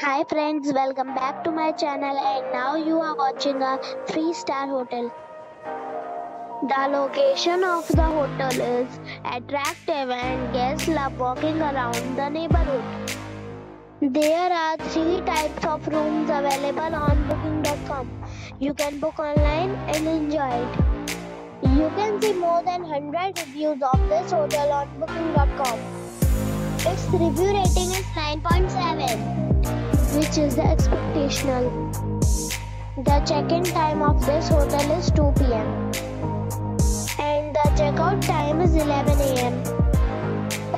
Hi friends, welcome back to my channel and now you are watching a 3-star hotel. The location of the hotel is attractive and guests love walking around the neighborhood. There are 3 types of rooms available on booking.com. You can book online and enjoy it. You can see more than 100 reviews of this hotel on booking.com. Its review rating is 9.7, which is the expectational. The check-in time of this hotel is 2 p.m. and the checkout time is 11 a.m.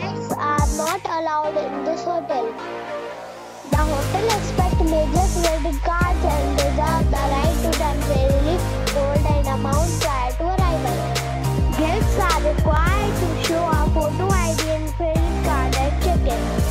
Pets are not allowed in this hotel. The hotel accepts major credit cards and reserves the right to temporarily hold an amount prior to arrival. Guests are required to show a photo ID and credit card at check-in.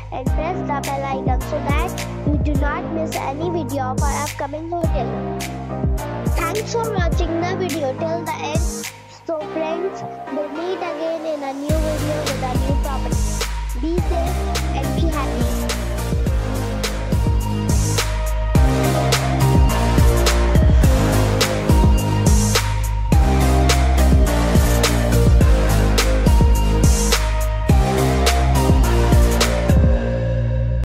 and press the bell icon so that you do not miss any video of our upcoming hotel. Thanks for watching the video till the end. So friends, we'll meet again in a new video with a new property. Be safe and be happy.